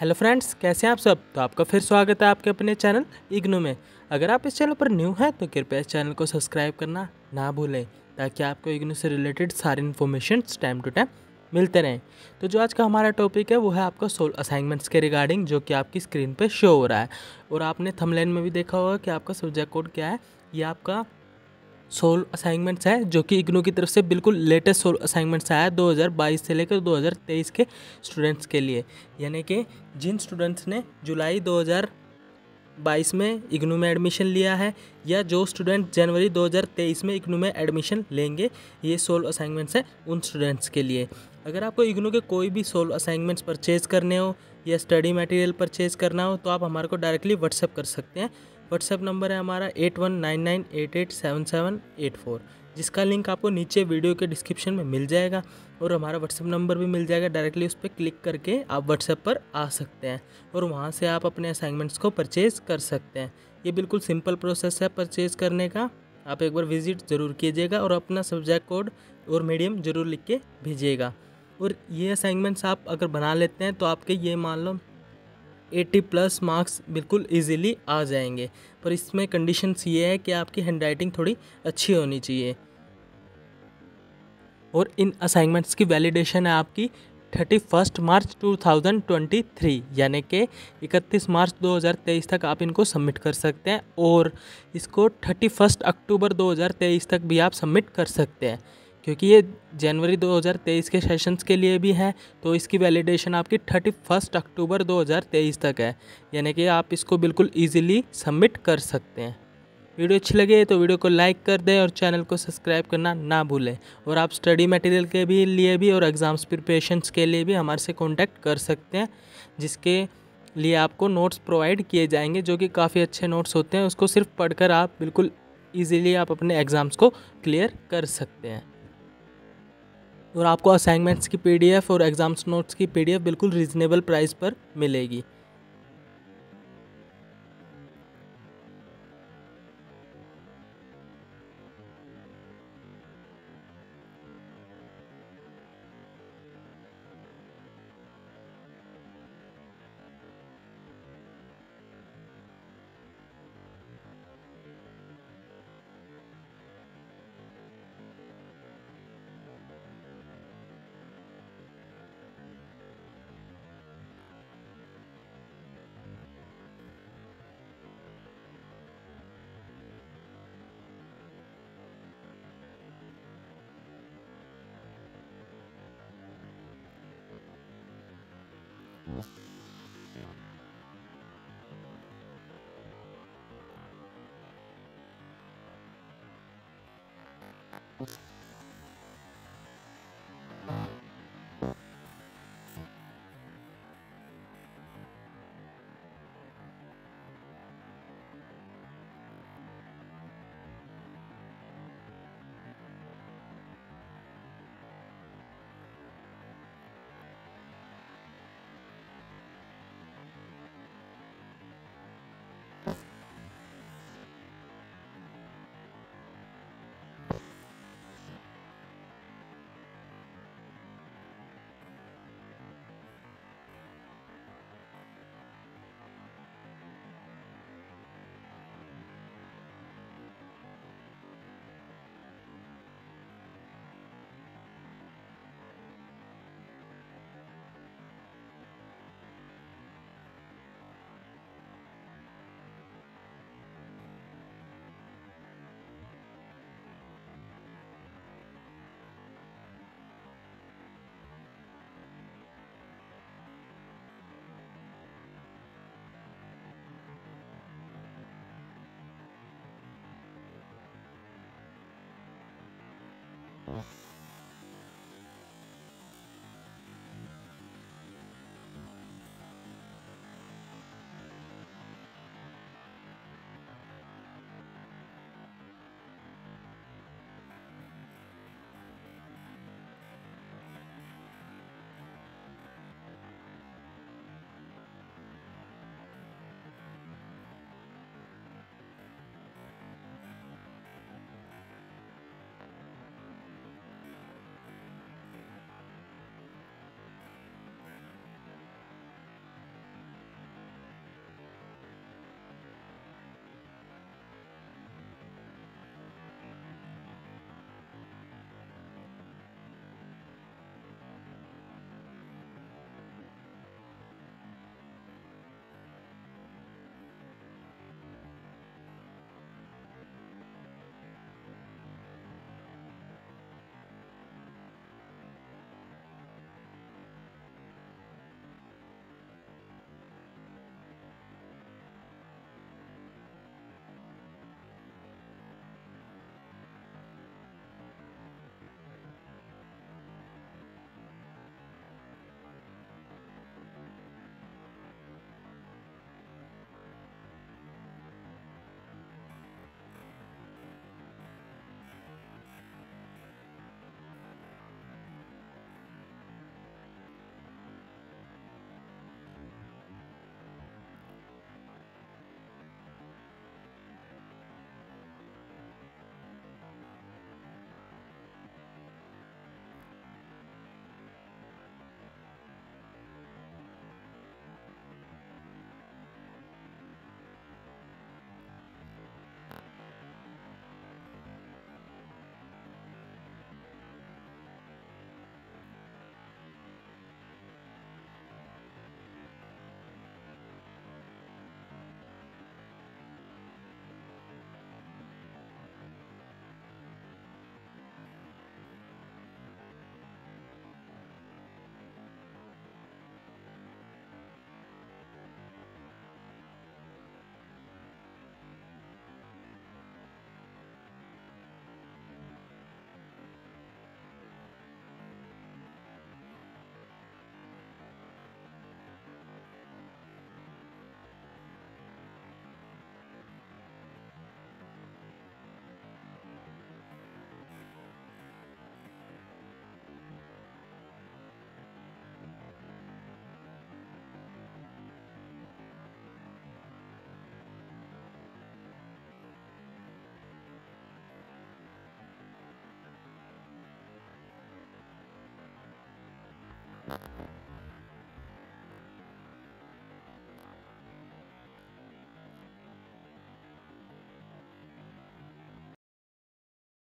Hello friends, कैसे हैं आप सब। तो आपका फिर स्वागत है आपके अपने चैनल इग्नू में। अगर आप इस चैनल पर न्यू हैं तो कृपया इस चैनल को सब्सक्राइब करना ना भूलें ताकि आपको इग्नू से रिलेटेड सारी इन्फॉर्मेशन टाइम टू टाइम मिलते रहें। तो जो आज का हमारा टॉपिक है वो है आपका सोल असाइनमेंट्स के रिगार्डिंग, जो कि आपकी स्क्रीन पर शो हो रहा है। और आपने थंबनेल में भी देखा होगा कि आपका सब्जेक्ट कोड क्या है। ये आपका सोल असाइनमेंट्स है जो कि इग्नू की तरफ से बिल्कुल लेटेस्ट सोल असाइनमेंट्स आया है 2022 से लेकर 2023 के स्टूडेंट्स के लिए। यानी कि जिन स्टूडेंट्स ने जुलाई 2022 में इग्नू में एडमिशन लिया है या जो स्टूडेंट जनवरी 2023 में इग्नू में एडमिशन लेंगे, ये सोल असाइनमेंट्स हैं उन स्टूडेंट्स के लिए। अगर आपको इग्नू के कोई भी सोल असाइनमेंट्स परचेज़ करने हो या स्टडी मटेरियल परचेज़ करना हो तो आप हमारे को डायरेक्टली व्हाट्सएप कर सकते हैं। व्हाट्सएप नंबर है हमारा 8199887784, जिसका लिंक आपको नीचे वीडियो के डिस्क्रिप्शन में मिल जाएगा और हमारा व्हाट्सएप नंबर भी मिल जाएगा। डायरेक्टली उस पर क्लिक करके आप व्हाट्सएप पर आ सकते हैं और वहां से आप अपने असाइनमेंट्स को परचेज़ कर सकते हैं। ये बिल्कुल सिंपल प्रोसेस है परचेज़ करने का। आप एक बार विजिट ज़रूर कीजिएगा और अपना सब्जेक्ट कोड और मीडियम ज़रूर लिख के भेजिएगा। और ये असाइनमेंट्स आप अगर बना लेते हैं तो आपके ये मान लो 80+ मार्क्स बिल्कुल इजीली आ जाएंगे। पर इसमें कंडीशंस ये है कि आपकी हैंडराइटिंग थोड़ी अच्छी होनी चाहिए। और इन असाइनमेंट्स की वैलिडेशन है आपकी 31 मार्च 2023, यानी कि 31 मार्च 2023 तक आप इनको सबमिट कर सकते हैं और इसको 31 अक्टूबर 2023 तक भी आप सबमिट कर सकते हैं, क्योंकि ये जनवरी 2023 के सेशंस के लिए भी है। तो इसकी वैलिडेशन आपकी 31 अक्टूबर 2023 तक है, यानी कि आप इसको बिल्कुल इजीली सबमिट कर सकते हैं। वीडियो अच्छी लगे तो वीडियो को लाइक कर दें और चैनल को सब्सक्राइब करना ना भूलें। और आप स्टडी मटेरियल के भी लिए भी और एग्ज़ाम्स प्रिपरेशंस के लिए भी हमारे से कॉन्टैक्ट कर सकते हैं, जिसके लिए आपको नोट्स प्रोवाइड किए जाएंगे जो कि काफ़ी अच्छे नोट्स होते हैं। उसको सिर्फ पढ़कर आप बिल्कुल ईजिली आप अपने एग्ज़ाम्स को क्लियर कर सकते हैं। और आपको असाइनमेंट्स की PDF और एग्ज़ाम्स नोट्स की PDF बिल्कुल रीज़नेबल प्राइस पर मिलेगी।